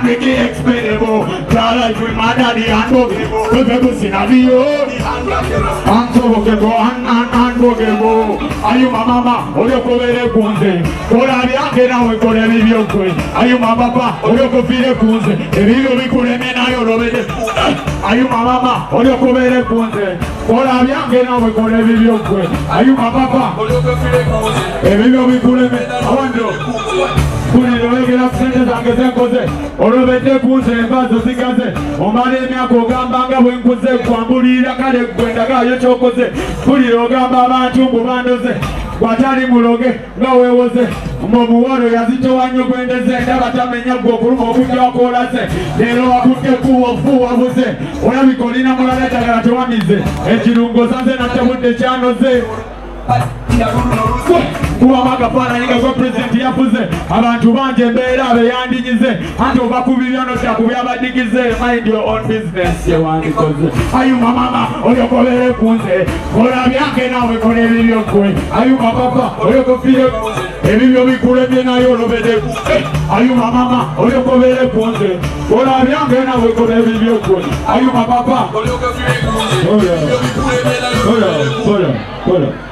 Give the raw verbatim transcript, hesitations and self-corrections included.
Ayuma Olobede Kunze Bazuzikaze, Omaremia Kogambanga, Winkuze, Kwamburi, Kade, Kwendaka, Chokose, Puri, Ogamba, Chukumanose, Watari Muroge, Noe was it, Mobuano, Yazito, and you went to say, Navatamania, Gokumo, Kola, Nero, Kuku, Fu, I was it, whatever Colina Molata, Joanize, and Chirungo, something after what the channel said. Kuamakapana ingazo presenti ya puze abantu banje mbera abeyandigize hando bakubirano cyakubyabandigize mind your own business you want because ayuma mama oyokobere kunze kora byake nawe kore bibyo kwe ayuma papa oyokofire ebibyo bikure bye nayo Olobede Kunze ayuma mama oyokobere kunze kora byake nawe kore bibyo kwe ayuma papa oyokofire kunze kora bikure bye nayo Olobede Kunze kora kora kora